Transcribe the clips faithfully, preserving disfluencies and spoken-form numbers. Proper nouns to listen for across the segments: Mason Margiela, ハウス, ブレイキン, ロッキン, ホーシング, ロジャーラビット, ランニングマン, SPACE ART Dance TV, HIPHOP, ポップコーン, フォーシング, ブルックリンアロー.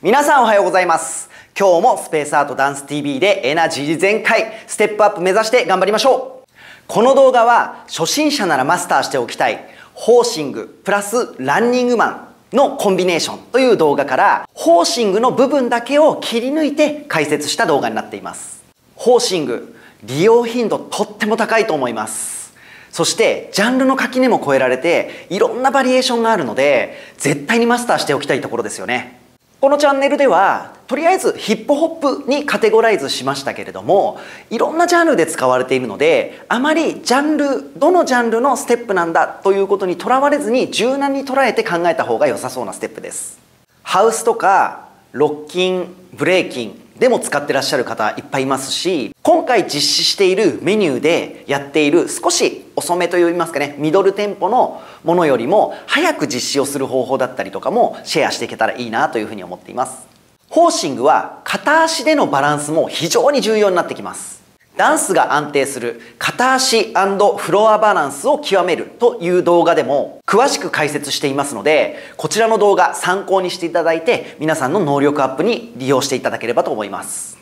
皆さんおはようございます。今日もスペースアートダンス ティーブイ でエナジー全開、ステップアップ目指して頑張りましょう。この動画は初心者ならマスターしておきたいホーシングプラスランニングマンのコンビネーションという動画から、ホーシングの部分だけを切り抜いて解説した動画になっています。ホーシング、利用頻度とっても高いと思います。そしてジャンルの垣根も越えられて、いろんなバリエーションがあるので、絶対にマスターしておきたいところですよね。このチャンネルではとりあえずヒップホップにカテゴライズしましたけれども、いろんなジャンルで使われているので、あまりジャンルどのジャンルのステップなんだということにとらわれずに、柔軟に捉えて考えた方が良さそうなステップです。ハウスとかロッキン、ブレイキンでも使ってらっしゃる方いっぱいいますし、今回実施しているメニューでやっている少し遅めといいますかね、ミドルテンポのものよりも早く実施をする方法だったりとかもシェアしていけたらいいなというふうに思っています。ホーシングは片足でのバランスも非常に重要になってきます。ダンスが安定する片足&フロアバランスを極めるという動画でも詳しく解説していますので、こちらの動画参考にしていただいて、皆さんの能力アップに利用していただければと思います。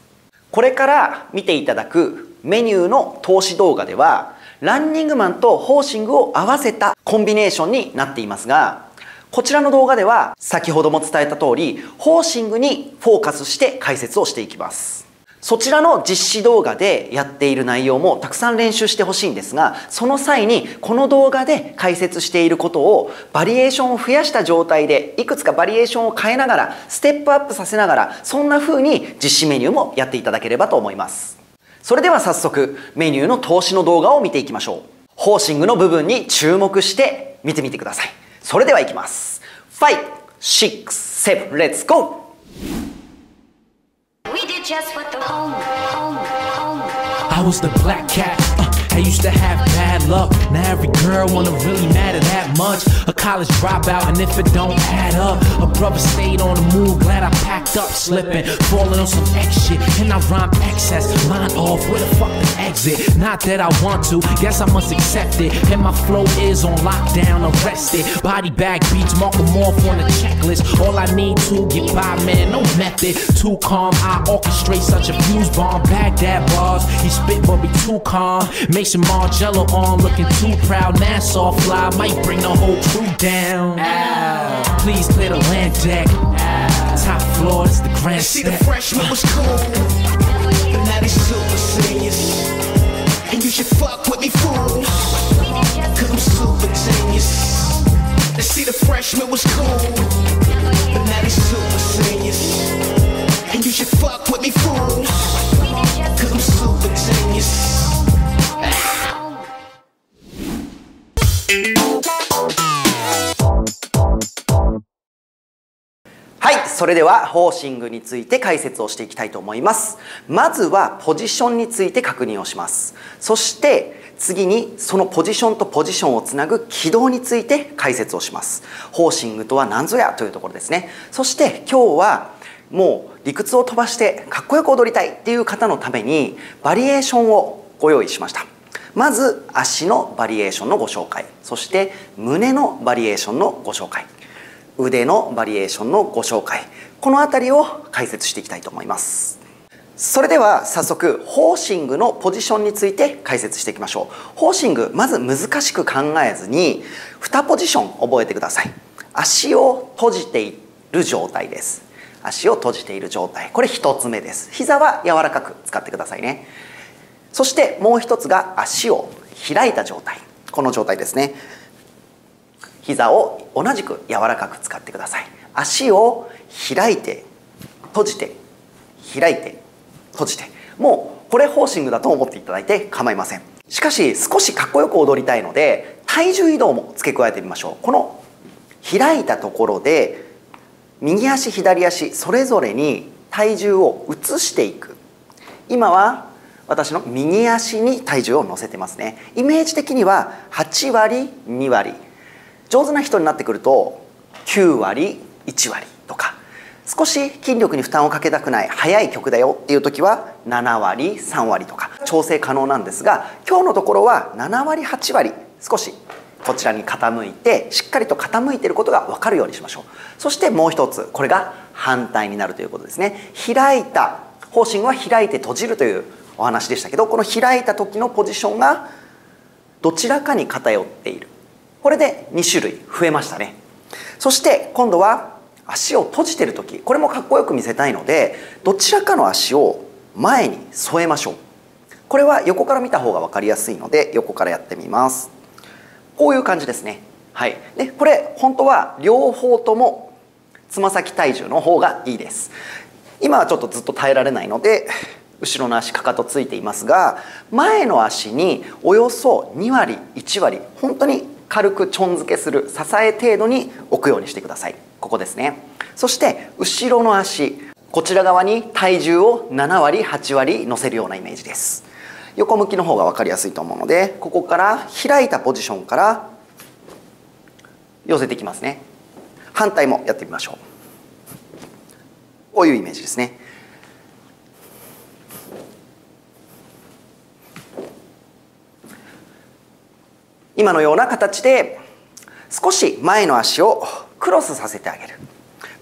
これから見ていただくメニューの投資動画では、ランニングマンとホーシングを合わせたコンビネーションになっていますが、こちらの動画では先ほども伝えた通り、ホーシングにフォーカスして解説をしていきます。そちらの実施動画でやっている内容もたくさん練習してほしいんですが、その際にこの動画で解説していることをバリエーションを増やした状態で、いくつかバリエーションを変えながらステップアップさせながら、そんな風に実施メニューもやっていただければと思います。それでは早速メニューの投資の動画を見ていきましょう。ホーシングの部分に注目して見てみてください。それではいきます。ご、ろく、なな、レッツゴー。I was the black cat. Uh, I used to have bad luck. Now every girl wanna really matter that much. A college dropout, and if it don't add up, a brother stayed on the move. Glad I packed up, slipping, falling on some X shit, and I rhyme excess. Line off, where the fuck the exit? Not that I want to, guess I must accept it. And my flow is on lockdown, arrested. Body bag beats, mark them off on a checklist. All I need to get by, man, no method. Too calm, I orchestrate such a fuse bomb. Baghdad bars, he spit. But be too calm, Mason Margiela on, looking too proud. Nassau fly might bring the whole crew down. Ow. Please clear the land deck. Ow. Top floor is the grand see step. The freshman was cool, but now they super serious. And you should fuck with me, fools, 'cause I'm super genius. Let's see the freshman was cool, but now they super serious. And you should fuck with me, fools.はい、それではホーシングについて解説をしていきたいと思います。まずはポジションについて確認をします。そして次にそのポジションとポジションをつなぐ軌道について解説をします。ホーシングとは何ぞやというところですね。そして今日はもう理屈を飛ばしてかっこよく踊りたいっていう方のためにバリエーションをご用意しました。まず足のバリエーションのご紹介、そして胸のバリエーションのご紹介、腕のバリエーションのご紹介、この辺りを解説していきたいと思います。それでは早速ホーシングのポジションについて解説していきましょう。ホーシング、まず難しく考えずににポジション覚えてください。足を閉じている状態です。足を閉じている状態、これひとつめです。膝は柔らかく使ってくださいね。そしてもう一つが足を開いた状態、この状態ですね。膝を同じく柔らかく使ってください。足を開いて閉じて開いて閉じて、もうこれホーシングだと思っていただいて構いません。しかし少しかっこよく踊りたいので、体重移動も付け加えてみましょう。この開いたところで右足左足それぞれに体重を移していく。今は私の右足に体重を乗せてますね。イメージ的にははちわりにわり、上手な人になってくるときゅうわりいちわりとか、少し筋力に負担をかけたくない速い曲だよっていう時はななわりさんわりとか調整可能なんですが、今日のところはななわりはちわり、少しこちらに傾いて、しっかりと傾いていることが分かるようにしましょう。そしてもう一つ、これが反対になるということですね。開いた方針は開いて閉じるというお話でしたけど、この開いた時のポジションがどちらかに偏っている。これでに種類増えましたね。そして今度は足を閉じている時、これもかっこよく見せたいので、どちらかの足を前に添えましょう。これは横から見た方が分かりやすいので、横からやってみます。こういう感じですね。はい、でこれ本当は両方ともつま先体重の方がいいです。今はちょっとずっと耐えられないので後ろの足かかとついていますが、前の足におよそにわりいちわり本当に軽くちょんづけする、支え程度に置くようにしてください。ここですね。そして後ろの足、こちら側に体重をななわりはちわり乗せるようなイメージです。横向きの方が分かりやすいと思うので、ここから開いたポジションから寄せていきますね。反対もやってみましょう。こういうイメージですね。今のような形で少し前の足をクロスさせてあげる。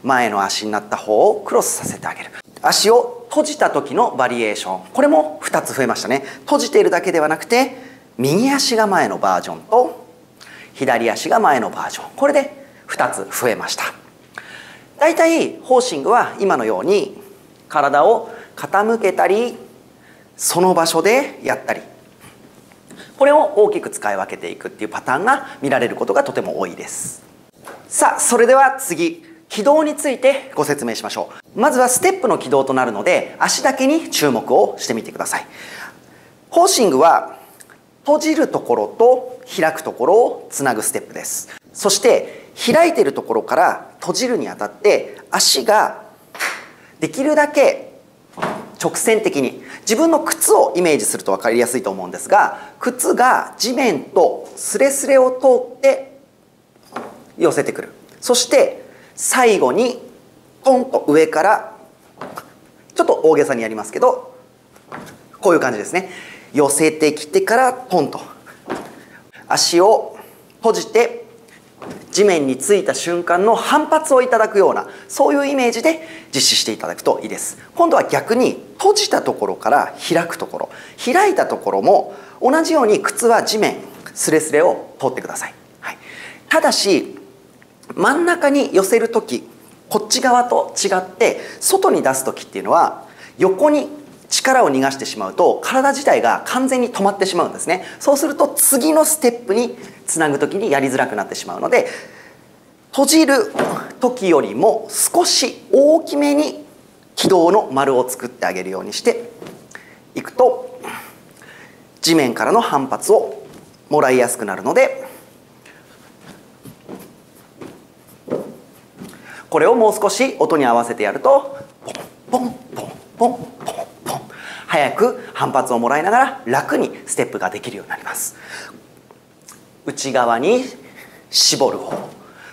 前の足になった方をクロスさせてあげる。足を閉じた時のバリエーション、これもふたつ増えましたね。閉じているだけではなくて、右足が前のバージョンと左足が前のバージョン、これでふたつ増えました。だいたいホーシングは今のように体を傾けたり、その場所でやったり、これを大きく使い分けていくっていうパターンが見られることがとても多いです。さあ、それでは次、軌道についてご説明しましょう。まずはステップの軌道となるので、足だけに注目をしてみてください。ホーシングは閉じるところと開くところをつなぐステップです。そして開いているところから閉じるにあたって、足ができるだけ直線的に、自分の靴をイメージすると分かりやすいと思うんですが、靴が地面とスレスレを通って寄せてくる。そして最後にポンと上から、ちょっと大げさにやりますけど、こういう感じですね。寄せてきてからポンと足を閉じて、地面についた瞬間の反発をいただくような、そういうイメージで実施していただくといいです。今度は逆に閉じたところから開くところ、開いたところも同じように靴は地面スレスレを通ってください。はい、ただし真ん中に寄せる時、こっち側と違って外に出す時っていうのは、横に力を逃がしてしまうと体自体が完全に止まってしまうんですね。そうすると次のステップにつなぐ時にやりづらくなってしまうので、閉じる時よりも少し大きめに軌道の丸を作ってあげるようにしていくと、地面からの反発をもらいやすくなるので、これをもう少し音に合わせてやると、ポンポンポンポンポンポン、早く反発をもらいながら楽にステップができるようになります。内側に絞る方、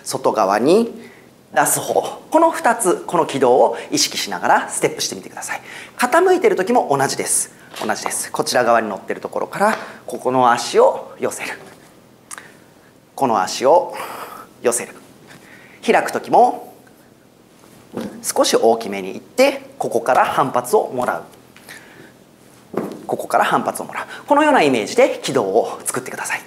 外側に出す方、このふたつ、この軌道を意識しながらステップしてみてください。傾いている時も同じです。同じです。こちら側に乗っているところから、ここの足を寄せる、この足を寄せる。開く時も少し大きめにいって、ここから反発をもらう、ここから反発をもらう、このようなイメージで軌道を作ってください。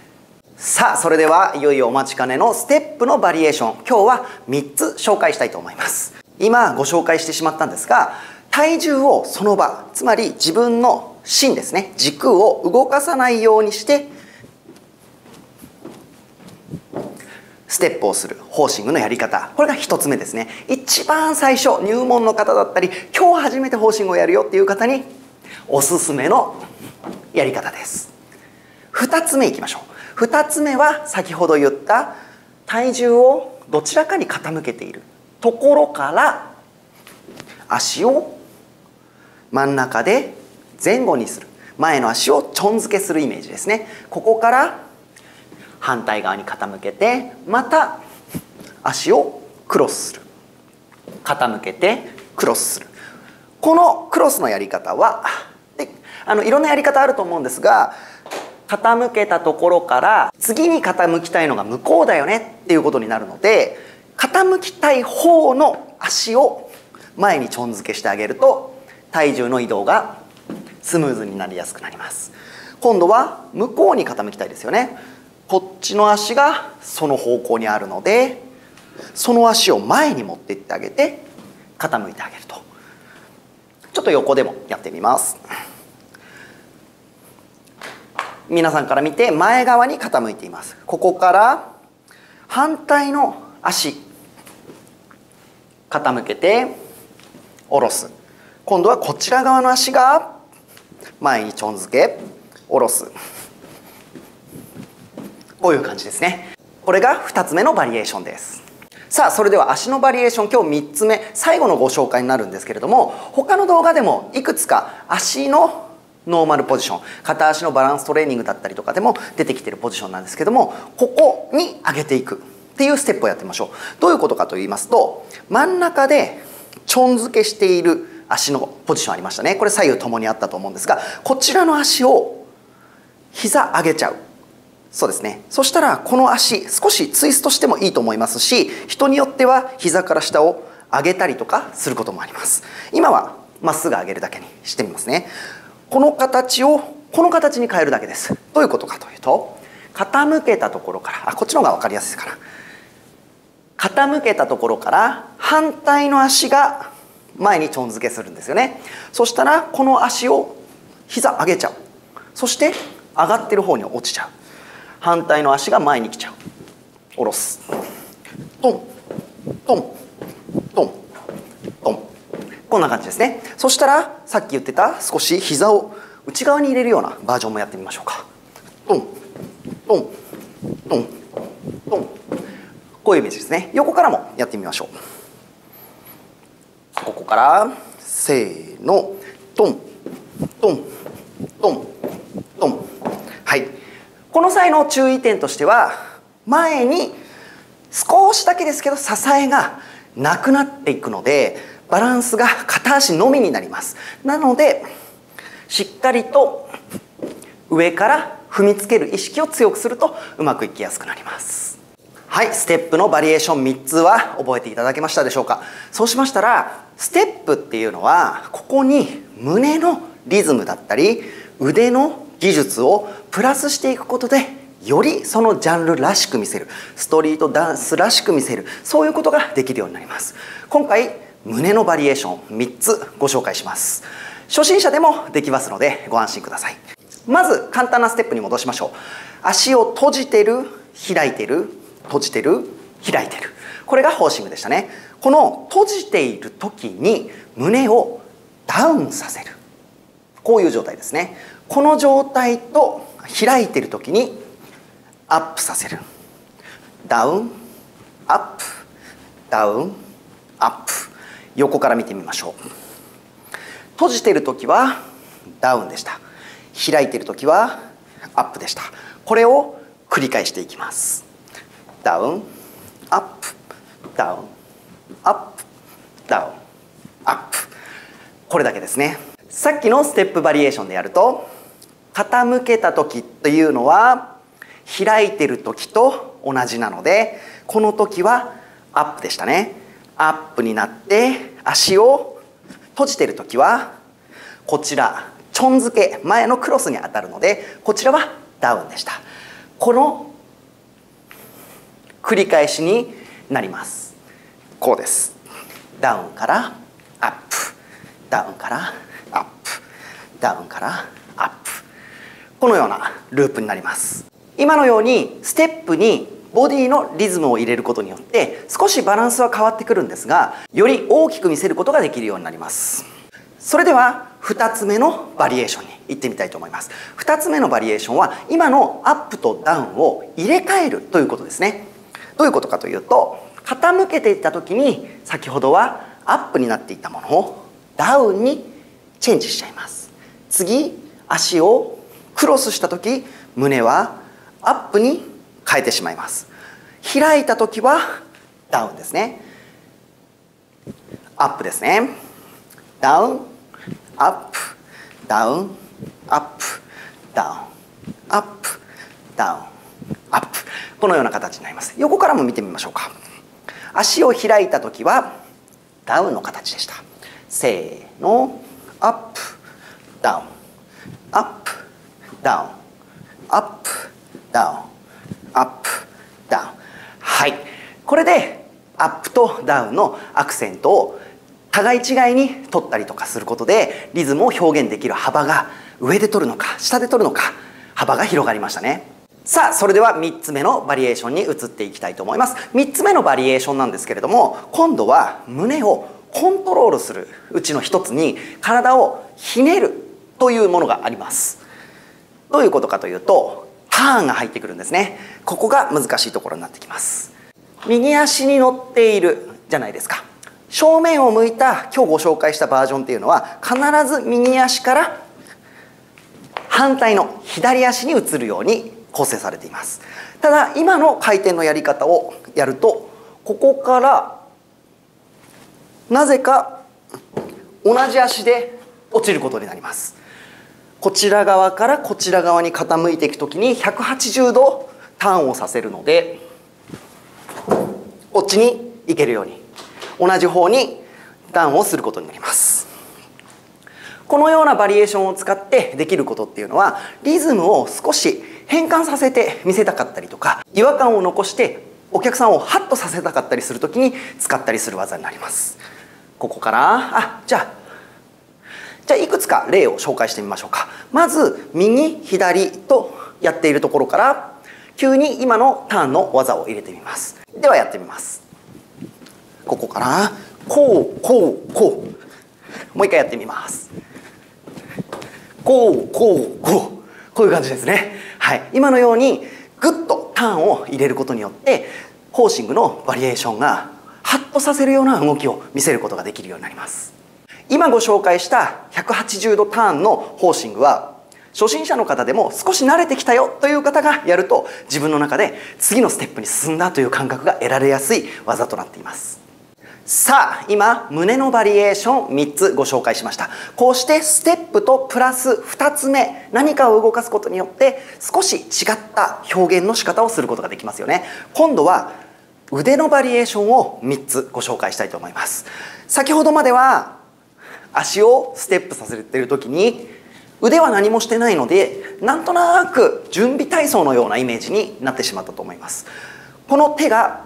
さあ、それではいよいよお待ちかねのステップのバリエーション、今日はみっつ紹介したいと思います。今ご紹介してしまったんですが、体重をその場、つまり自分の芯ですね、軸を動かさないようにしてステップをするホーシングのやり方、これがひとつめですね。一番最初、入門の方だったり、今日初めてホーシングをやるよっていう方におすすめのやり方です。ふたつめいきましょう。ふたつめは先ほど言った体重をどちらかに傾けているところから、足を真ん中で前後にする、前の足をちょんづけするイメージですね。ここから反対側に傾けて、また足をクロスする、傾けてクロスする。このクロスのやり方は、であのいろんなやり方あると思うんですが、傾けたところから次に傾きたいのが向こうだよねっていうことになるので、傾きたい方の足を前にちょんづけしてあげると体重の移動がスムーズになりやすくなります。今度は向こうに傾きたいですよね。こっちの足がその方向にあるので、その足を前に持っていってあげて傾いてあげると。ちょっと横でもやってみます。皆さんから見て前側に傾いています。ここから反対の足傾けて下ろす。今度はこちら側の足が前にちょんづけ下ろす。こういう感じですね。これがふたつめのバリエーションです。さあ、それでは足のバリエーション、今日みっつめ、最後のご紹介になるんですけれども、他の動画でもいくつか足のノーマルポジション、片足のバランストレーニングだったりとかでも出てきてるポジションなんですけども、ここに上げていくっていうステップをやってみましょう。どういうことかと言いますと、真ん中でちょんづけしている足のポジションありましたね。これ左右ともにあったと思うんですが、こちらの足を膝上げちゃう。そうですね。そしたらこの足少しツイストしてもいいと思いますし、人によっては膝から下を上げたりとかすることもあります。今はまっすぐ上げるだけにしてみますね。この形をこの形に変えるだけです。どういうことかというと、傾けたところから、あ、こっちの方が分かりやすいかな。傾けたところから反対の足が前にちょんづけするんですよね。そしたらこの足を膝上げちゃう。そして上がってる方に落ちちゃう。反対の足が前に来ちゃう。下ろす。トントントントン、こんな感じですね。そしたらさっき言ってた少し膝を内側に入れるようなバージョンもやってみましょうか。トントントントン、こういうイメージですね。横からもやってみましょう。ここからせーの、トントントントン。はい、この際の注意点としては、前に少しだけですけど支えがなくなっていくので、バランスが片足のみになります。なのでしっかりと上から踏みつける意識を強くするとうまくいきやすくなります。はい、ステップのバリエーションみっつは覚えていただけましたでしょうか。そうしましたら、ステップっていうのはここに胸のリズムだったり腕の技術をプラスしていくことで、よりそのジャンルらしく見せる、ストリートダンスらしく見せる、そういうことができるようになります。今回胸のバリエーションみっつご紹介します。初心者でもできますのでご安心ください。まず簡単なステップに戻しましょう。足を閉じてる、開いてる、閉じてる、開いてる、これがフォーシングでしたね。この閉じている時に胸をダウンさせる、こういう状態ですね。この状態と開いてる時にアップさせる。ダウンアップ、ダウンアップ。横から見てみましょう。閉じている時はダウンでした。開いている時はアップでした。これを繰り返していきます。ダウンアップ、ダウンアップ、ダウンアップ、これだけですね。さっきのステップバリエーションでやると、傾けた時というのは開いている時と同じなので、この時はアップでしたね。アップになって、足を閉じている時はこちらちょんづけ、前のクロスに当たるので、こちらはダウンでした。この繰り返しになります。こうです。ダウンからアップ、ダウンからアップ、ダウンからアップ、このようなループになります。今のようにステップにボディのリズムを入れることによって少しバランスは変わってくるんですが、より大きく見せることができるようになります。それではふたつめのバリエーションに行ってみたいと思います。ふたつめのバリエーションは、今のアップとダウンを入れ替えるということですね。どういうことかというと、傾けていた時に先ほどはアップになっていたものをダウンにチェンジしちゃいます。次、足をクロスした時、胸はアップに変えてしまいます。開いた時はダウンですね。アップですね。ダウンアップ、ダウンアップ、ダウンアップダウンアップ、このような形になります。横からも見てみましょうか。足を開いた時はダウンの形でした。せーの、アップダウンアップダウンアップダウンアップダウン。はい、これでアップとダウンのアクセントを互い違いに取ったりとかすることで、リズムを表現できる幅が上で取るのか下で取るのか幅が広がりましたね。さあ、それではみっつめのバリエーションに移っていきたいと思います。みっつめのバリエーションなんですけれども、今度は胸をコントロールするうちの一つに体をひねるというものがあります。どういうことかというと、ターンが入ってくるんですね。ここが難しいところになってきます。右足に乗っているじゃないですか。正面を向いた今日ご紹介したバージョンっていうのは、必ず右足から反対の左足に移るように構成されています。ただ今の回転のやり方をやると、ここからなぜか同じ足で落ちることになります。こちら側からこちら側に傾いていくときにひゃくはちじゅうどターンをさせるので、こっちに行けるように同じ方にターンをすることになります。このようなバリエーションを使ってできることっていうのは、リズムを少し変換させて見せたかったりとか、違和感を残してお客さんをハッとさせたかったりするときに使ったりする技になります。ここからあじゃあじゃあいくつか例を紹介してみましょうか。まず右左とやっているところから急に今のターンの技を入れてみます。ではやってみます。ここからこうこうこう、もう一回やってみます。こうこうこう、こういう感じですね。はい、今のようにグッとターンを入れることによって、ホーシングのバリエーションがハッとさせるような動きを見せることができるようになります。今ご紹介したひゃくはちじゅうどターンのホーシングは、初心者の方でも少し慣れてきたよという方がやると、自分の中で次のステップに進んだという感覚が得られやすい技となっています。さあ、今胸のバリエーションみっつご紹介しました。こうしてステップとプラスふたつめ、何かを動かすことによって少し違った表現の仕方をすることができますよね。今度は腕のバリエーションをみっつご紹介したいと思います。先ほどまでは足をステップさせている時に腕は何もしてないので、なんとなく準備体操のようなイメージになってしまったと思います。この手が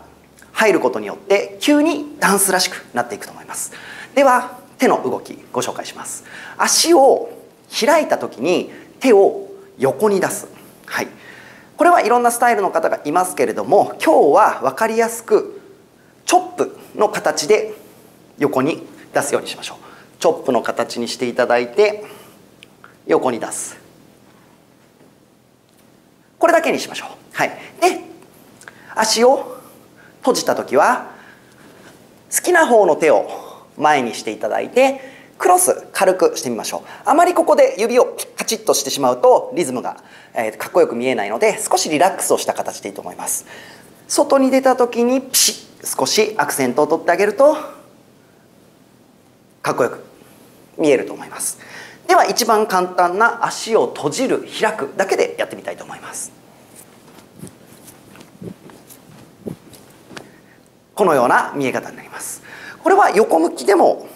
入ることによって急にダンスらしくなっていくと思います。では手の動きご紹介します。足を開いた時に手を横に出す、はい、これはいろんなスタイルの方がいますけれども、今日は分かりやすくチョップの形で横に出すようにしましょう。チョップの形にしていただいて横に出す、これだけにしましょう。はい、で足を閉じた時は好きな方の手を前にしていただいて、クロス軽くしてみましょう。あまりここで指をカチッとしてしまうとリズムが、えー、かっこよく見えないので、少しリラックスをした形でいいと思います。外に出た時にピシッ、少しアクセントを取ってあげるとかっこよく見えると思います。では一番簡単な足を閉じる開くだけでやってみたいと思います。このような見え方になります。これは横向きでも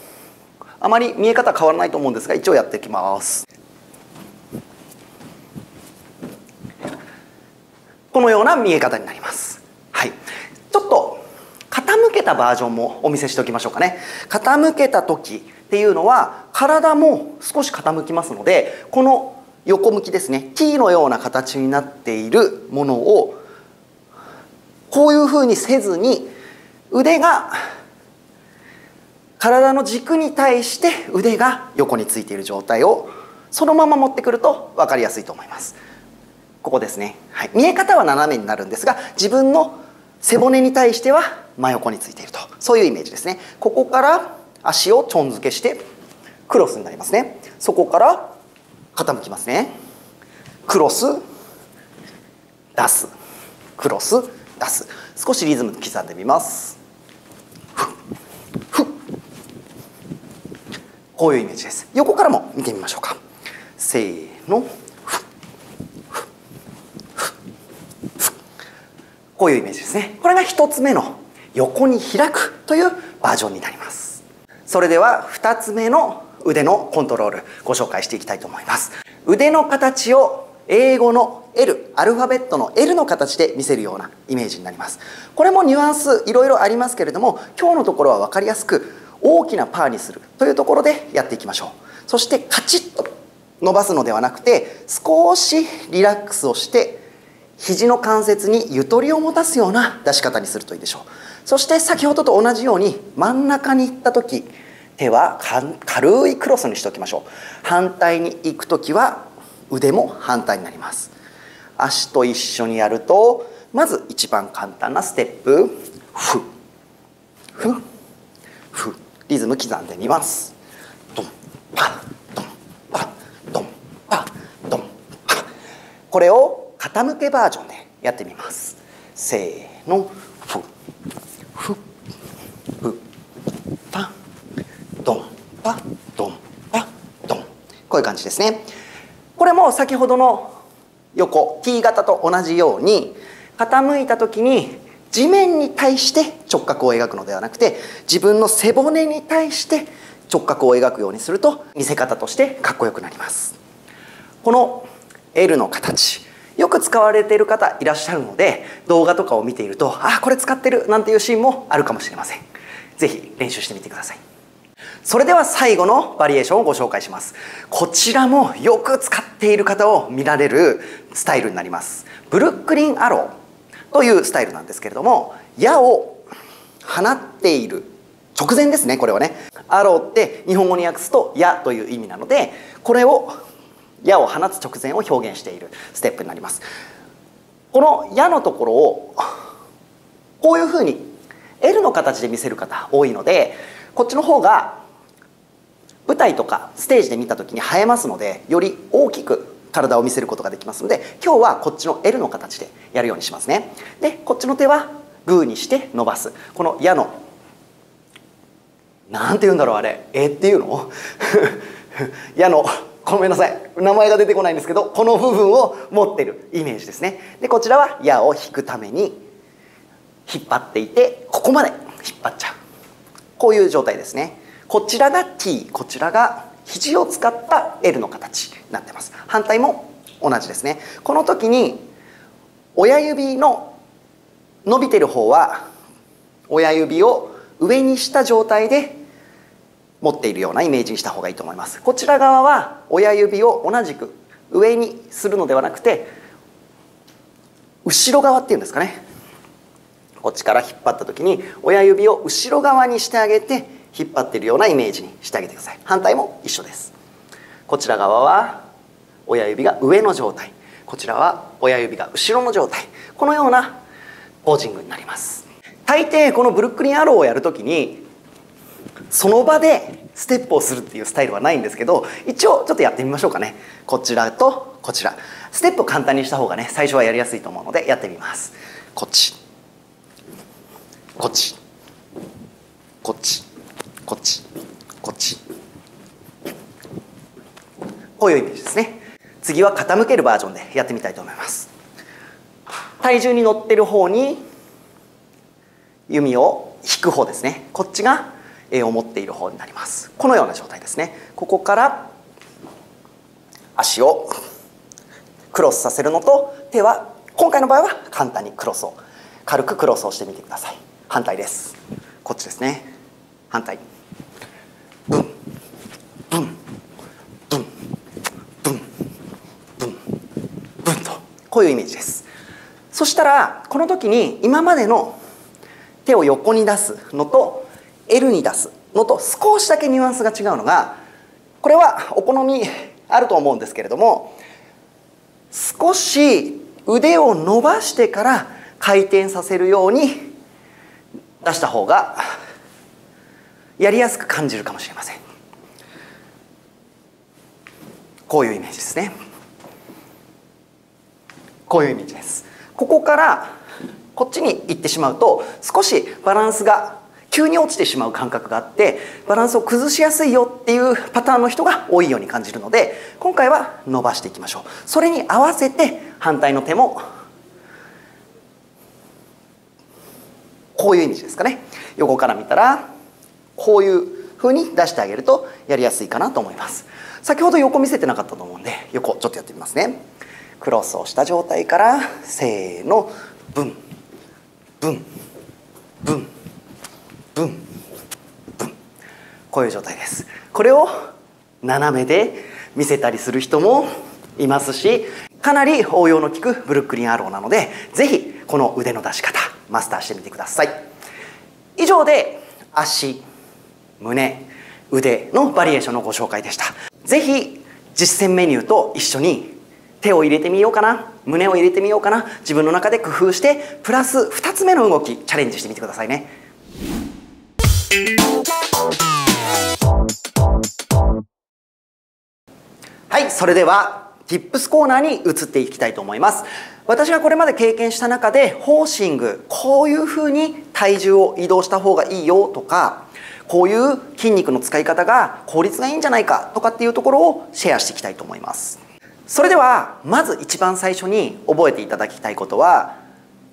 あまり見え方変わらないと思うんですが、一応やっていきます。このような見え方になります。はい、ちょっと傾けたバージョンもお見せしておきましょうかね。傾けた時っていうのは体も少し傾きますので、この横向きですね、 T のような形になっているものをこういうふうにせずに、腕が体の軸に対して腕が横についている状態をそのまま持ってくると分かりやすいと思います。ここですね、はい、見え方は斜めになるんですが、自分の背骨に対しては真横についていると、そういうイメージですね。ここから足をちょんづけしてクロスになりますね。そこから傾きますね。クロス出す、クロス出す、少しリズム刻んでみます。こういうイメージです。横からも見てみましょうか。せーの、ふっふっこういうイメージですね。これがひとつめの横に開くというバージョンになります。それではふたつめの腕のコントロールご紹介していきたいと思います。腕の形を英語の エル、 アルファベットの エル の形で見せるようなイメージになります。これもニュアンスいろいろありますけれども、今日のところは分かりやすく大きなパーにするというところでやっていきましょう。そしてカチッと伸ばすのではなくて、少しリラックスをして肘の関節にゆとりを持たすような出し方にするといいでしょう。そして先ほどと同じように真ん中に行った時、手は軽いクロスにしておきましょう。反対に行く時は腕も反対になります。足と一緒にやると、まず一番簡単なステップ、フッフッフッ、リズム刻んでみます。ドンパッドンパッドンパッドンパッ、これを傾けバージョンでやってみます。せーの、フッフッフッパッドンパッドンパッドン、こういう感じですね。これも先ほどの横 T 型と同じように、傾いた時に地面に対して直角を描くのではなくて、自分の背骨に対して直角を描くようにすると見せ方としてかっこよくなります。この エル の形よく使われている方いらっしゃるので、動画とかを見ていると、あ、これ使ってるなんていうシーンもあるかもしれません。是非練習してみてください。それでは最後のバリエーションをご紹介します。こちらもよく使っている方を見られるスタイルになります。ブルックリンアローというスタイルなんですけれども、矢を放っている直前ですね。これはね、アローって日本語に訳すと矢という意味なので、これを矢を放つ直前を表現しているステップになります。この矢のところをこういうふうに エル の形で見せる方多いので、こっちの方が舞台とかステージで見た時に映えますので、より大きく体を見せることができますので、今日はこっちの エル の形でやるようにしますね。でこっちの手はグーにして伸ばす、この矢のなんて言うんだろう、あれえっていうの矢の、ごめんなさい、名前が出てこないんですけど、この部分を持ってるイメージですね。でこちらは矢を引くために引っ張っていて、ここまで引っ張っちゃう、こういう状態ですね。こちらが T、 こちらが肘を使った エル の形になってます。反対も同じですね。この時に親指の伸びてる方は親指を上にした状態で持っているようなイメージにした方がいいと思います。こちら側は親指を同じく上にするのではなくて、後ろ側っていうんですかね、こっちから引っ張った時に親指を後ろ側にしてあげて、引っ張っているようなイメージにしてあげてください。反対も一緒です。こちら側は親指が上の状態、こちらは親指が後ろの状態、このようなポージングになります。大抵このブルックリンアローをやるときにその場でステップをするっていうスタイルはないんですけど、一応ちょっとやってみましょうかね。こちらとこちら、ステップを簡単にした方がね、最初はやりやすいと思うのでやってみます。こっちこっちこっちこっちこっち、こういうイメージですね。次は傾けるバージョンでやってみたいと思います。体重に乗ってる方に弓を引く方ですね。こっちが柄を持っている方になります。このような状態ですね。ここから足をクロスさせるのと、手は今回の場合は簡単にクロスを軽くクロスをしてみてください。反対です。こっちですね。反対、ブンブンブンブンブンブンと、こういうイメージです。そしたらこの時に今までの手を横に出すのと エル に出すのと少しだけニュアンスが違うのが、これはお好みあると思うんですけれども、少し腕を伸ばしてから回転させるように出した方がやりやすく感じるかもしれません。こういうイメージですね。こういうイメージです。ここからこっちに行ってしまうと、少しバランスが急に落ちてしまう感覚があって、バランスを崩しやすいよっていうパターンの人が多いように感じるので、今回は伸ばしていきましょう。それに合わせて反対の手もこういうイメージですかね。横から見たらこういう風に出してあげるとやりやすいかなと思います。先ほど横見せてなかったと思うんで、横ちょっとやってみますね。クロスをした状態からせーの、ブンブンブンブンブン、こういう状態です。これを斜めで見せたりする人もいますし、かなり応用の利くブルックリンアローなので、ぜひこの腕の出し方マスターしてみてください。以上で足、胸、腕のバリエーションのご紹介でした。ぜひ実践メニューと一緒に手を入れてみようかな、胸を入れてみようかな、自分の中で工夫してプラスふたつめの動きチャレンジしてみてくださいね。はい、それではティップス コーナーに移っていきたいと思います。私がこれまで経験した中で、ホーシング、こういう風に体重を移動した方がいいよとか、こういう筋肉の使い方が効率がいいんじゃないかとかっていうところをシェアしていきたいと思います。それではまず一番最初に覚えていただきたいことは、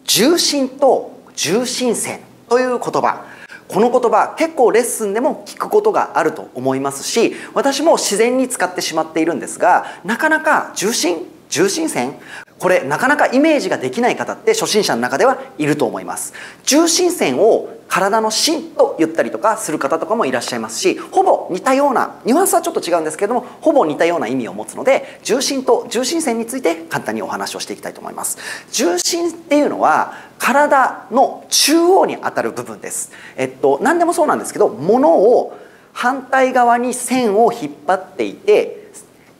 重心と重心線という言葉。この言葉結構レッスンでも聞くことがあると思いますし、私も自然に使ってしまっているんですが、なかなか重心、重心線、これなかなかイメージができない方って初心者の中ではいると思います。重心線を体の芯と言ったりとかする方とかもいらっしゃいますし、ほぼ似たようなニュアンスはちょっと違うんですけれども、ほぼ似たような意味を持つので、重心と重心線について簡単にお話をしていきたいと思います。重心っていうのは体の中央に当たる部分です。えっと、何でもそうなんですけど、物を反対側に線を引っ張っていて、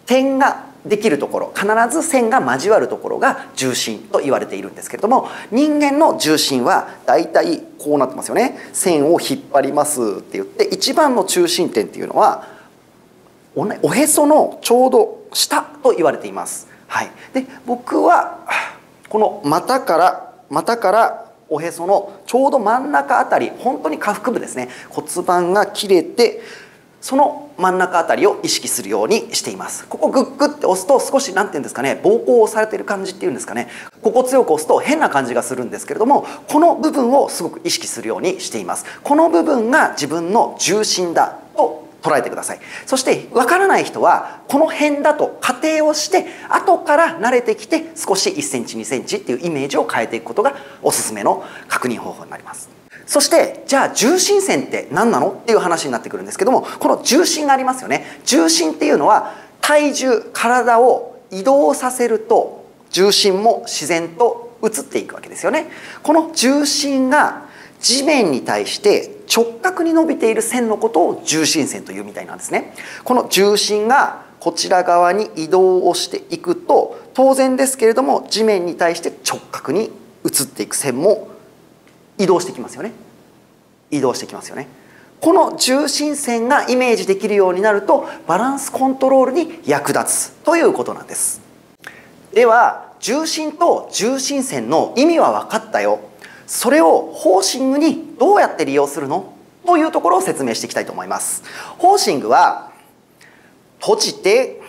点ができるところ、必ず線が交わるところが重心と言われているんですけれども、人間の重心はだいたいこうなってますよね。線を引っ張りますって言って、一番の中心点っていうのはおへそのちょうど下と言われています。はい、で僕はこの股から股からおへそのちょうど真ん中あたり、本当に下腹部ですね、骨盤が切れてその真ん中あたりを意識するようにしています。ここグッグッて押すと少し何て言うんですかね、膀胱を押されてる感じっていうんですかね、ここ強く押すと変な感じがするんですけれども、この部分をすごく意識するようにしています。この部分が自分の重心だと捉えてください。そして分からない人はこの辺だと仮定をして、後から慣れてきて少しいっセンチにセンチっていうイメージを変えていくことがおすすめの確認方法になります。そしてじゃあ重心線って何なのっていう話になってくるんですけども、この重心がありますよね。重心っていうのは体重、体を移動させると重心も自然と移っていくわけですよね。この重心が地面に対して直角に伸びている線のことを重心線というみたいなんですね。この重心がこちら側に移動をしていくと、当然ですけれども地面に対して直角に移っていく線も移動してきますよね。移動してきますよね。この重心線がイメージできるようになると、バランスコントロールに役立つということなんです。では重心と重心線の意味は分かったよ。それをホーシングにどうやって利用するのというところを説明していきたいと思います。ホーシングは閉じて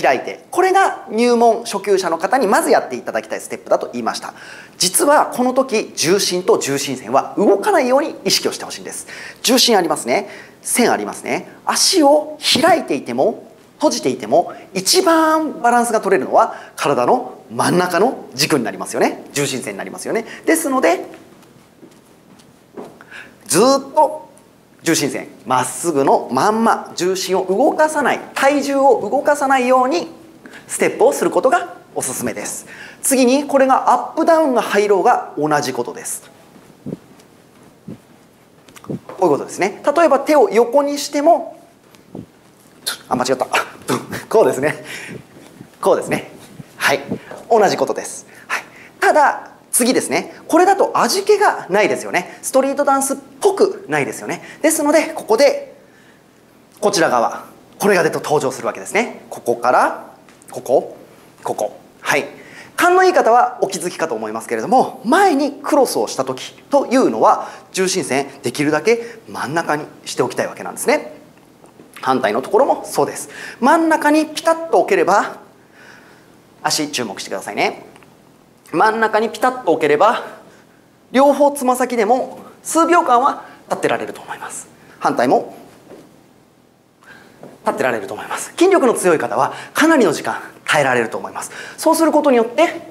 開いて、これが入門初級者の方にまずやっていただきたいステップだと言いました。実はこの時重心と重心線は動かないように意識をしてほしいんです。重心ありますね、線ありますね。足を開いていても閉じていても一番バランスが取れるのは体の真ん中の軸になりますよね。重心線になりますよね。ですのでずっと重心線まっすぐのまんま、重心を動かさない、体重を動かさないようにステップをすることがおすすめです。次にこれがアップダウンが入ろうが同じことです。こういうことですね。例えば手を横にしても、あ、間違った、こうですね、こうですね、はい、同じことです、はい、ただ次ですね、これだと味気がないですよね。ストリートダンスっぽくないですよね。ですのでここでこちら側、これが出て登場するわけですね。ここからここ、ここ、はい、勘のいい方はお気づきかと思いますけれども、前にクロスをした時というのは重心線できるだけ真ん中にしておきたいわけなんですね。反対のところもそうです。真ん中にピタッと置ければ、足注目してくださいね。真ん中にピタッと置ければ両方つま先でも数秒間は立ってられると思います。反対も立ってられると思います。筋力の強い方はかなりの時間耐えられると思います。そうすることによって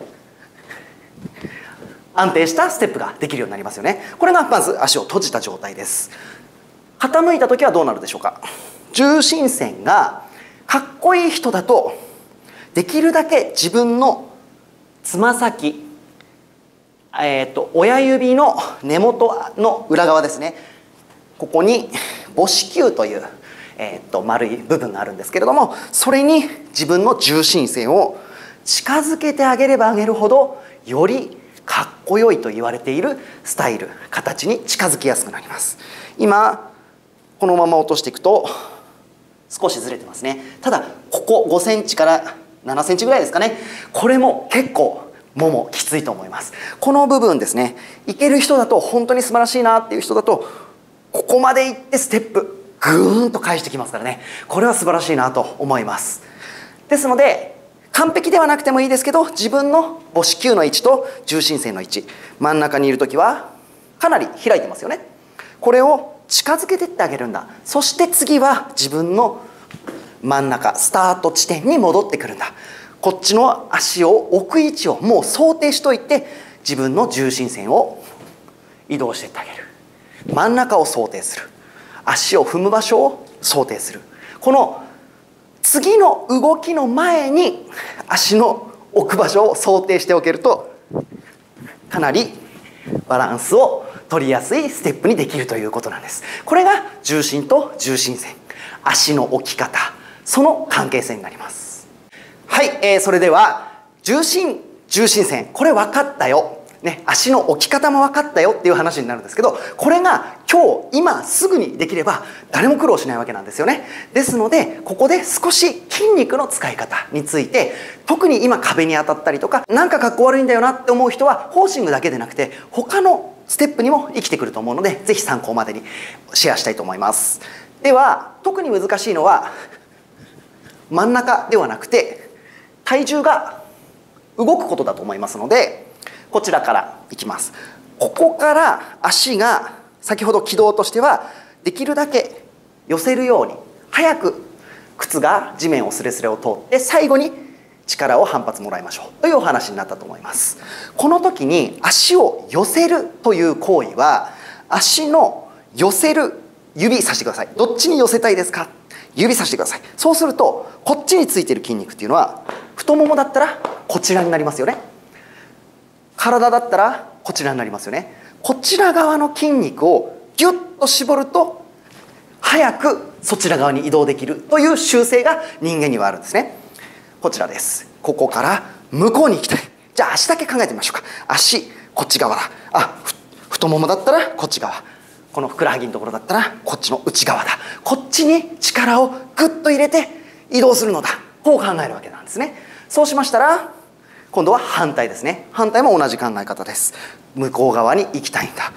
安定したステップができるようになりますよね。これがまず足を閉じた状態です。傾いた時はどうなるでしょうか。重心線がかっこいい人だとできるだけ自分のつま先、えーと、親指の根元の裏側ですね、ここに母子球という、えーと、丸い部分があるんですけれども、それに自分の重心線を近づけてあげればあげるほどよりかっこよいと言われているスタイル、形に近づきやすくなります。今このまま落としていくと少しずれてますね。ただここごセンチからななセンチぐらいですかね。これも結構ももきついと思います。この部分ですね、いける人だと本当に素晴らしいなっていう人だとここまでいってステップぐーんと返してきますからね。これは素晴らしいなと思います。ですので完璧ではなくてもいいですけど、自分の母子球の位置と重心線の位置、真ん中にいる時はかなり開いてますよね。これを近づけてってあげるんだ。そして次は自分の真ん中スタート地点に戻ってくるんだ。こっちの足を置く位置をもう想定しといて自分の重心線を移動していってあげる。真ん中を想定する、足を踏む場所を想定する。この次の動きの前に足の置く場所を想定しておけるとかなりバランスを取りやすいステップにできるということなんです。これが重心と重心線、足の置き方、その関係性になります。はい、えー、それでは重心、重心線、これ分かったよ、ね、足の置き方も分かったよっていう話になるんですけど、これが今日今すぐにできれば誰も苦労しないわけなんですよね。ですのでここで少し筋肉の使い方について、特に今壁に当たったりとかなんかかっこ悪いんだよなって思う人はホーシングだけでなくて他のステップにも生きてくると思うので、是非参考までにシェアしたいと思います。では特に難しいのは真ん中ではなくて体重が動くことだと思いますので、こちらからいきます。ここから足が先ほど軌道としてはできるだけ寄せるように早く靴が地面をスレスレを通って最後に力を反発もらいましょうというお話になったと思います。この時に足を寄せるという行為は、足の寄せる指さしてください。どっちに寄せたいですか、指さしてください。そうするとこっちについてる筋肉っていうのは、太ももだったらこちらになりますよね。体だったらこちらになりますよね。こちら側の筋肉をギュッと絞ると早くそちら側に移動できるという習性が人間にはあるんですね。こちらです。ここから向こうに行きたい。じゃあ足だけ考えてみましょうか。足こっち側だ、あ、太ももだったらこっち側、このふくらはぎのところだったらこっちの内側だ、こっちに力をグッと入れて移動するのだ、こう考えるわけなんですね。そうしましたら今度は反対ですね。反対も同じ考え方です。向こう側に行きたいんだ、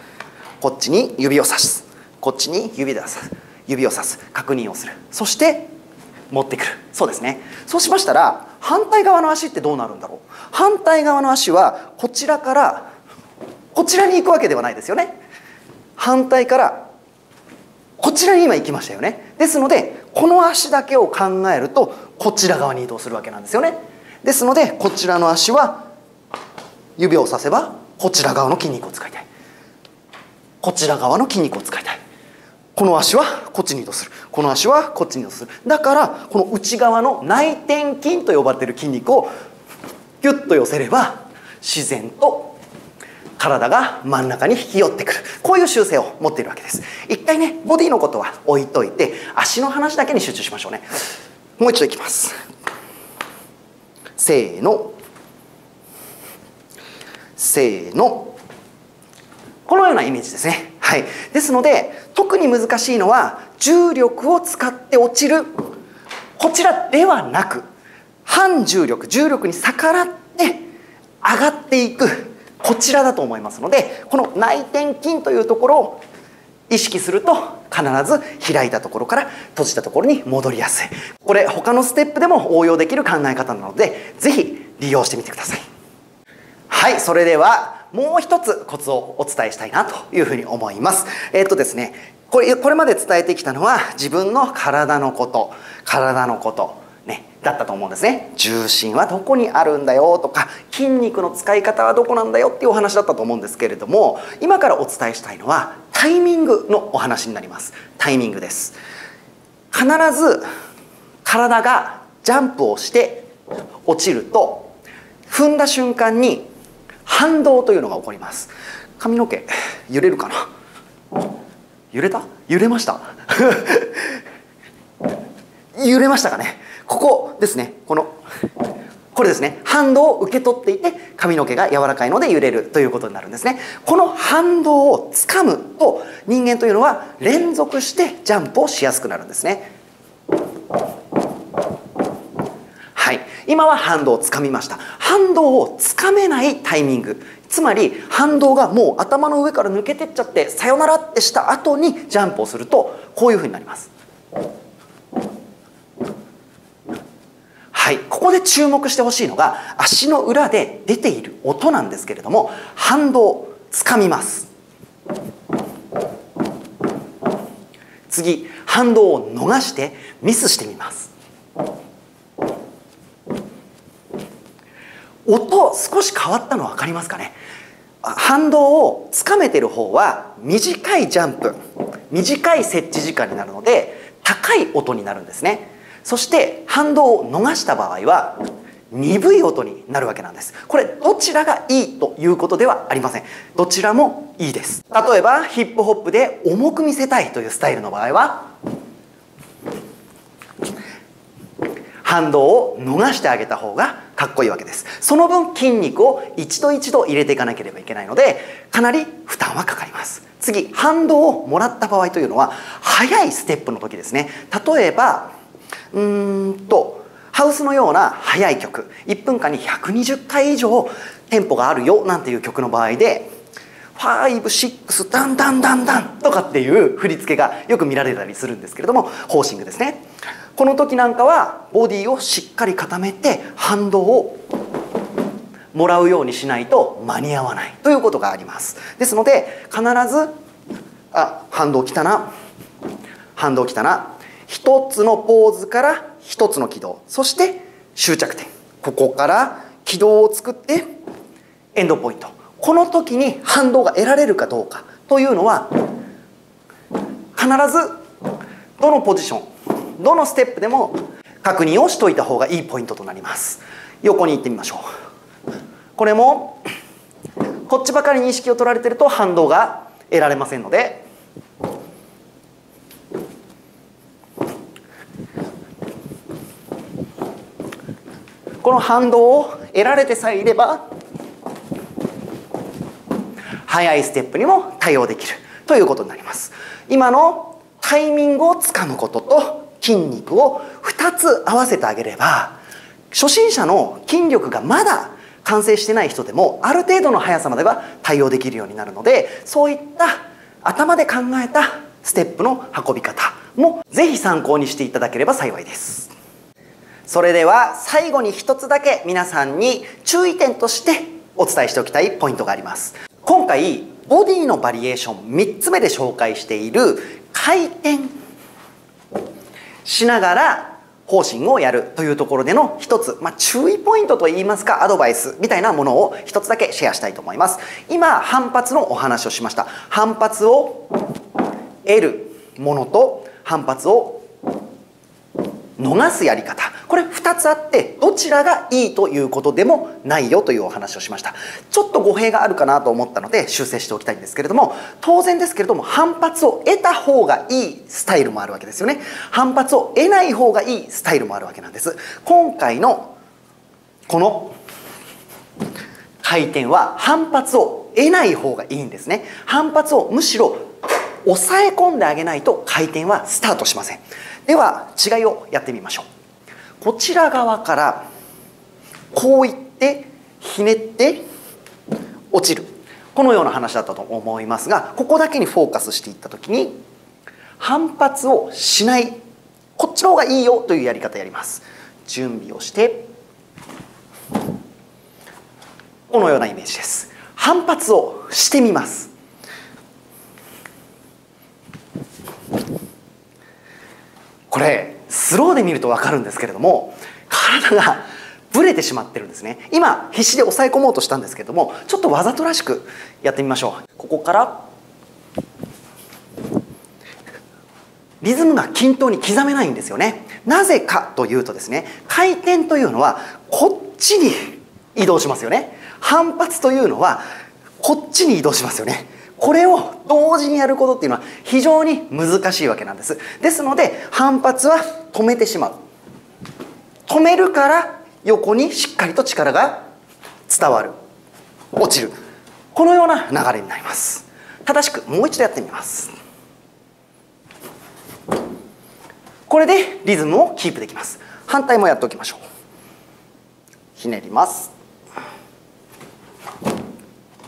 こっちに指を指す、こっちに指で指す、指を指す、確認をする、そして持ってくる。そうですね。そうしましたら反対側の足ってどうなるんだろう。反対側の足はこちらからこちらに行くわけではないですよね。反対からこちらに今行きましたよね。ですのでこの足だけを考えるとこちら側に移動するわけなんですよね。ですのでこちらの足は指をさせばこちら側の筋肉を使いたい、こちら側の筋肉を使いたい、この足はこっちに移動する、この足はこっちに移動する。だからこの内側の内転筋と呼ばれている筋肉をギュッと寄せれば自然と体が真ん中に引き寄ってくる、こういう習性を持っているわけです。一回ね、ボディのことは置いといて足の話だけに集中しましょうね。もう一度いきます。せーのせーの、このようなイメージですね。はい。ですので特に難しいのは重力を使って落ちる、こちらではなく反重力、重力に逆らって上がっていくこちらだと思いますので、この内転筋というところを意識すると必ず開いたところから閉じたところに戻りやすい。これ他のステップでも応用できる考え方なので、是非利用してみてください。はい、それではからもう一つコツをお伝えしたいなというふうに思います。えっとですね、これ、これまで伝えてきたのは自分の体のこと、体のこと。ね、だったと思うんですね。重心はどこにあるんだよとか、筋肉の使い方はどこなんだよっていうお話だったと思うんですけれども、今からお伝えしたいのはタイミングのお話になります。タイミングです。必ず体がジャンプをして落ちると、踏んだ瞬間に反動というのが起こります。髪の毛揺れるかな？揺れた？揺れました？揺れましたかね。ここですね、このこれですね、反動を受け取っていて髪の毛が柔らかいので揺れるということになるんですね。この反動をつかむと人間というのは連続してジャンプをしやすくなるんですね。はい、今は反動をつかみました。反動をつかめないタイミング、つまり反動がもう頭の上から抜けてっちゃってさよならってした後にジャンプをするとこういうふうになります。はい、ここで注目してほしいのが足の裏で出ている音なんですけれども、反動つかみます。次、反動を逃してミスしてみます。音少し変わったの分かりますかね。反動をつかめてる方は短いジャンプ、短い設置時間になるので高い音になるんですね。そして反動を逃した場合は鈍い音になるわけなんです。これどちらがいいということではありません。どちらもいいです。例えばヒップホップで重く見せたいというスタイルの場合は反動を逃してあげた方がかっこいいわけです。その分筋肉を一度一度入れていかなければいけないのでかなり負担はかかります。次、反動をもらった場合というのは速いステップの時ですね。例えばうーんとハウスのような速い曲、いっぷんかんにひゃくにじゅっかい以上テンポがあるよなんていう曲の場合でご、ろく、ダンダンダンダンとかっていう振り付けがよく見られたりするんですけれども、ホーシングですね。この時なんかはボディをしっかり固めて反動をもらうようにしないと間に合わないということがあります。ですので必ずあ反動きたな反動きたな一つのポーズから一つの軌道、そして終着点、ここから軌道を作ってエンドポイント、この時に反動が得られるかどうかというのは必ずどのポジション、どのステップでも確認をしといた方がいいポイントとなります。横に行ってみましょう。これもこっちばかりに意識を取られていると反動が得られませんので、この反動を得られてさえいれば速いステップにも対応できるということになります。今のタイミングをつかむことと筋肉をふたつ合わせてあげれば、初心者の筋力がまだ完成してない人でもある程度の速さまでは対応できるようになるので、そういった頭で考えたステップの運び方もぜひ参考にしていただければ幸いです。それでは最後に一つだけ皆さんに注意点としてお伝えしておきたいポイントがあります。今回ボディのバリエーションみっつめで紹介している回転しながらホーシングをやるというところでの一つ、まあ、注意ポイントといいますかアドバイスみたいなものを一つだけシェアしたいと思います。今反発のお話をしました。反発を得るものと反発を逃すやり方、これふたつあってどちらがいいということでもないよというお話をしました。ちょっと語弊があるかなと思ったので修正しておきたいんですけれども、当然ですけれども反発を得た方がいいスタイルもあるわけですよね。反発を得ない方がいいスタイルもあるわけなんです。今回のこの回転は反発を得ない方がいいんですね。反発をむしろ抑え込んであげないと回転はスタートしません。では違いをやってみましょう。こちら側からこういってひねって落ちる、このような話だったと思いますが、ここだけにフォーカスしていった時に反発をしない、こっちの方がいいよというやり方やります。準備をしてこのようなイメージです。反発をしてみます。これスローで見ると分かるんですけれども、体がブレてしまってるんですね。今必死で抑え込もうとしたんですけれども、ちょっとわざとらしくやってみましょう。ここからリズムが均等に刻めないんですよね。なぜかというとですね、回転というのはこっちに移動しますよね。反発というのはこっちに移動しますよね。これを同時にやることっていうのは非常に難しいわけなんです。ですので反発は止めてしまう。止めるから横にしっかりと力が伝わる、落ちる、このような流れになります。正しくもう一度やってみます。これでリズムをキープできます。反対もやっておきましょう。ひねります。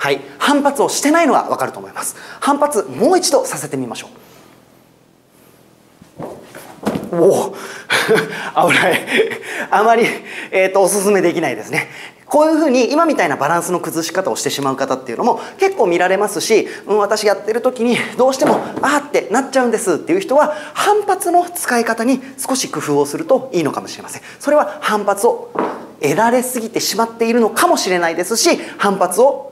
はい、反発をしてないのが分かると思います。反発もう一度させてみましょう。おお危ない。あまり、えー、とおすすめできないですね。こういうふうに今みたいなバランスの崩し方をしてしまう方っていうのも結構見られますし、うん、私やってる時にどうしてもあーってなっちゃうんですっていう人は、反発の使い方に少し工夫をするといいのかもしれません。それは反発を得られすぎてしまっているのかもしれないですし、反発を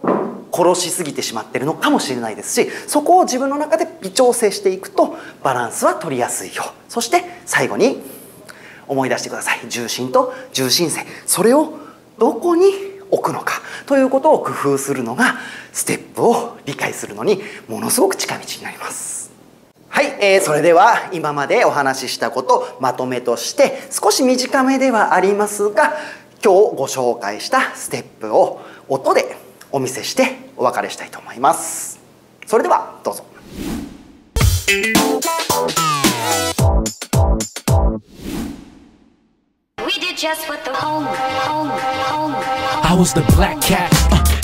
殺しすぎてしまっているのかもしれないですし、そこを自分の中で微調整していくとバランスは取りやすいよ。そして最後に思い出してください。重心と重心線、それをどこに置くのかということを工夫するのがステップを理解するのにものすごく近道になります。はい、えー、それでは今までお話ししたことまとめとして、少し短めではありますが今日ご紹介したステップを音でお見せしてお別れしたいと思います。それではどうぞ。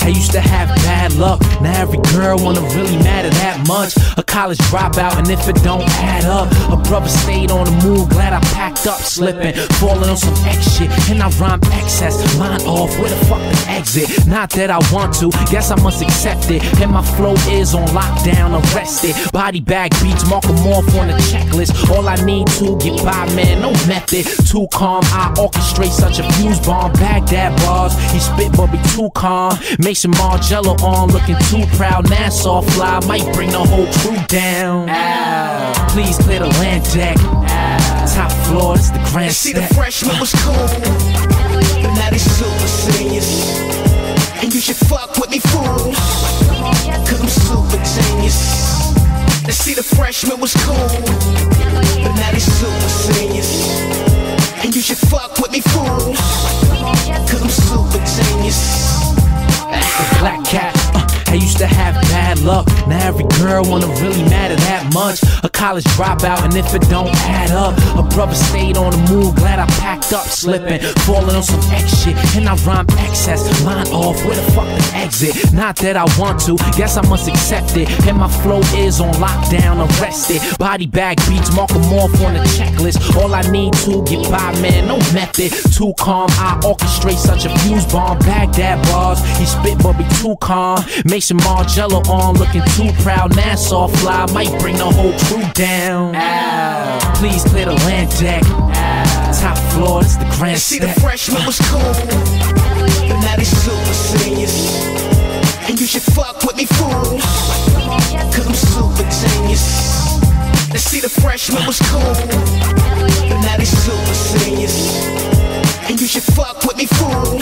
I used to have bad luck, now every girl wanna really matter that much. A college dropout, and if it don't add up, a brother stayed on the move, glad I packed up, slipping, falling on some X shit, and I rhymed excess, mind off, where the fuck the exit? Not that I want to, guess I must accept it, and my flow is on lockdown, arrested, body bag beats, mark them off on a checklist, all I need to get by, man, no method, too calm, I orchestrate such a fuse bomb, Baghdad bars, he spit but be too calm, make Mason Margiela on, looking too proud. Nassau fly, might bring the whole crew down. Ow. Please clear the land deck. Ow. Top floor, it's the grand see step. The freshman was cool, but now they super serious. And you should fuck with me, fools, cause I'm super genius. And see the freshman was cool, but now they super serious. And you should fuck with me, fools, cause I'm super genius. The black cat, uh, I used to have bad luck. Now every girl wanna really matter that much. A college dropout, and if it don't add up, a brother stayed on the move, glad I packed up, slipping, falling on some X shit, and I rhymed excess, mind off, where the fuck the exit? Not that I want to, guess I must accept it, and my flow is on lockdown, arrested, body bag beats, mark them off on a checklist, all I need to get by, man, no method, too calm, I orchestrate such a fuse bomb, Baghdad bars, he spit but be too calm, Mason Margiela on, looking too proud, Nassau fly, might bring the whole crew down. Ow. Please clear the land deck. Ow. Top floor, it's the grand step. See the freshman was cool, but now they super serious. And you should fuck with me, fool, cause I'm super genius. And see the freshman was cool, but now they super serious. And you should fuck with me, fool,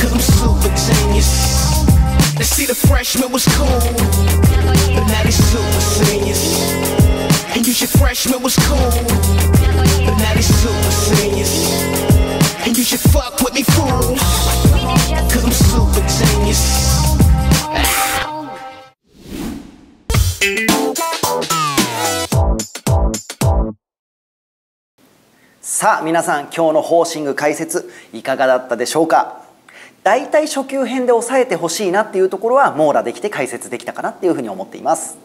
cause I'm super genius. And see the freshman was cool, but now they super serious. And you should freshman was cool, but now they super serious. And you should fuck with me, fool, cause I'm super genius.さあ皆さん、今日のホーシング解説いかがだったでしょうか。大体初級編で押さえてほしいなっていうところは網羅できて解説できたかなっていうふうに思っています。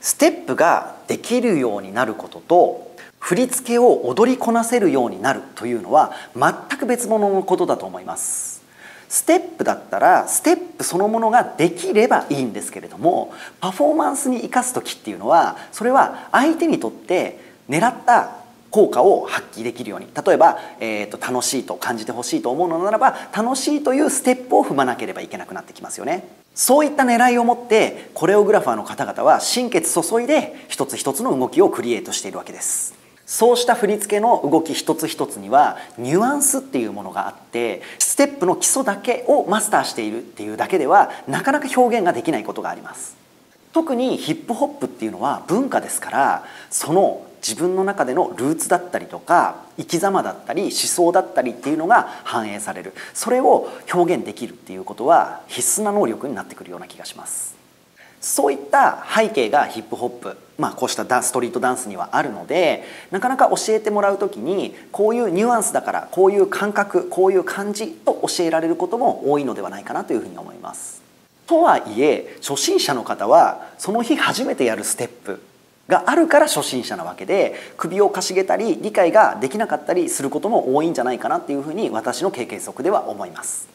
ステップができるようになることと振り付けを踊りこなせるようになるというのは全く別物のことだと思います。ステップだったらステップそのものができればいいんですけれども、パフォーマンスに生かす時っていうのはそれは相手にとって狙った効果を発揮できるように、例えば、えー、と楽しいと感じてほしいと思うのならば楽しいというステップを踏まなければいけなくなってきますよね。そういった狙いを持ってコレオグラファーの方々は心血注いで一つ一つの動きをクリエイトしているわけです。そうした振り付けの動き一つ一つにはニュアンスっていうものがあって、ステップの基礎だけをマスターしているっていうだけではなかなか表現ができないことがあります。特にヒップホップっていうのは文化ですから、その自分の中でのルーツだったりとか生き様だったり思想だったりっていうのが反映される、それを表現できるっていうことは必須な能力になってくるような気がします。そういった背景がヒップホップ、まあ、こうしたストリートダンスにはあるので、なかなか教えてもらう時にこういうニュアンスだからこういう感覚こういう感じと教えられることも多いのではないかなというふうに思います。とはいえ初心者の方はその日初めてやるステップがあるから初心者なわけで、首をかしげたり理解ができなかったりすることも多いんじゃないかなっていうふうに私の経験則では思います。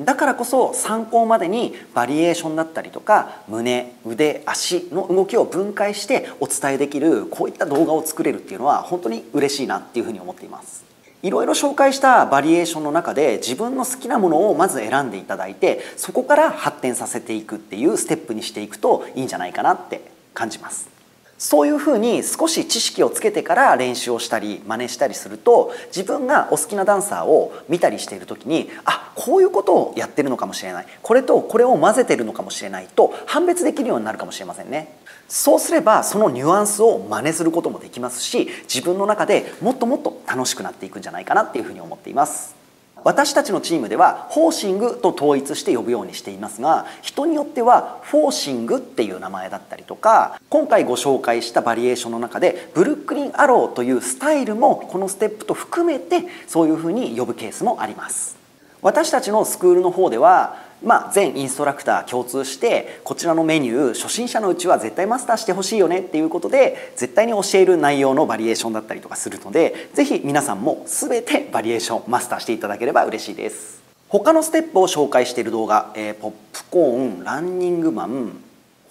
だからこそ参考までにバリエーションだったりとか胸腕足の動きを分解してお伝えできるこういった動画を作れるっていうのは本当に嬉しいなっていうふうに思っています。いろいろ紹介したバリエーションの中で自分の好きなものをまず選んでいただいて、そこから発展させていくっていうステップにしていくといいんじゃないかなって感じます。そういうふうに少し知識をつけてから練習をしたり真似したりすると、自分がお好きなダンサーを見たりしている時に、あ、こういうことをやってるのかもしれない、これとこれを混ぜてるのかもしれないと判別できるようになるかもしれませんね。そうすればそのニュアンスを真似することもできますし、自分の中でもっともっと楽しくなっていくんじゃないかなっていうふうに思っています。私たちのチームではフォーシングと統一して呼ぶようにしていますが、人によってはフォーシングっていう名前だったりとか、今回ご紹介したバリエーションの中でブルックリンアローというスタイルもこのステップと含めてそういうふうに呼ぶケースもあります。私たちのスクールの方では、まあ、全インストラクター共通してこちらのメニュー初心者のうちは絶対マスターしてほしいよねっていうことで絶対に教える内容のバリエーションだったりとかするので、ぜひ皆さんも全てバリエーションマスターしていただければ嬉しいです。他のステップを紹介している動画、えー、ポップコーン、ランニングマン、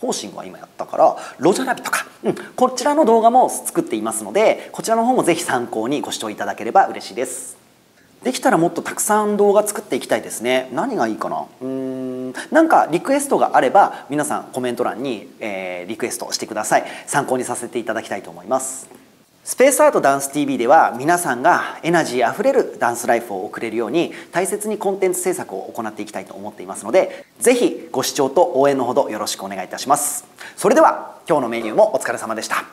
フォーシングは今やったからロジャラビとか、うん、こちらの動画も作っていますので、こちらの方もぜひ参考にご視聴いただければ嬉しいです。できたらもっとたくさん動画作っていきたいですね。何がいいかな、うーんなんかリクエストがあれば皆さんコメント欄に、えー、リクエストしてください。参考にさせていただきたいと思います。スペースアートダンス ティーブイ では皆さんがエナジーあふれるダンスライフを送れるように大切にコンテンツ制作を行っていきたいと思っていますので、ぜひご視聴と応援のほどよろしくお願いいたします。それでは今日のメニューもお疲れ様でした。